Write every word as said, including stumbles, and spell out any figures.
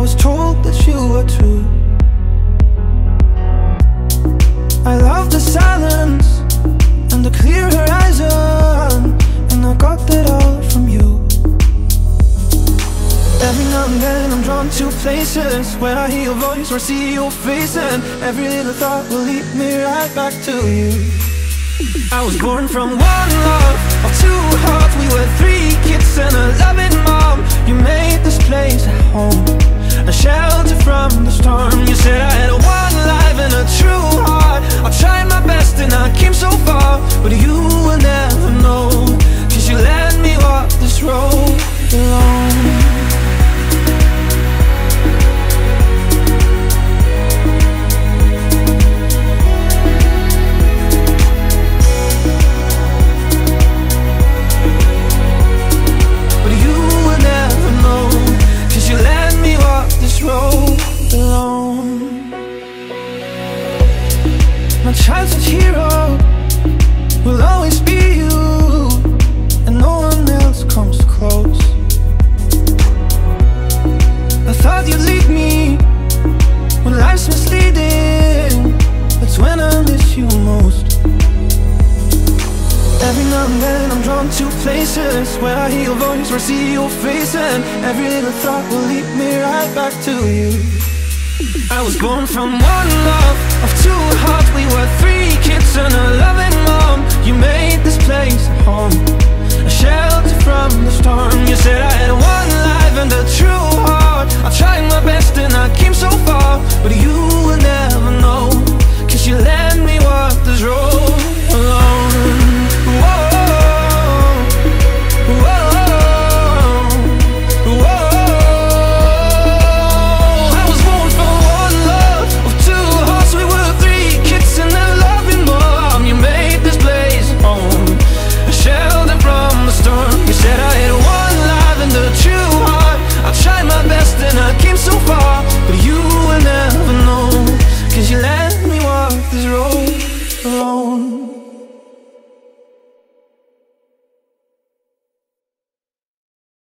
I was told that you were true. I love the silence and the clear horizon, and I got that all from you. Every now and then I'm drawn to places where I hear your voice or see your face, and every little thought will lead me right back to you. I was born from one love of two hearts. We were three kids and a loving mom. You made this place a home, a shelter from the storm. You said I had one life and a true heart. I tried my best and I came so far, but you will never know, 'cause you let me walk this road alone. My childhood hero will always be you, and no one else comes close. I thought you'd leave me when life's misleading. That's when I miss you most. Every now and then I'm drawn to places where I hear your voice or see your face, and every little thought will lead me right back to you. I was born from one love of two hearts. We were three kids and a loving mom. You made this place a home, a shelter from the storm. You said I had one life and a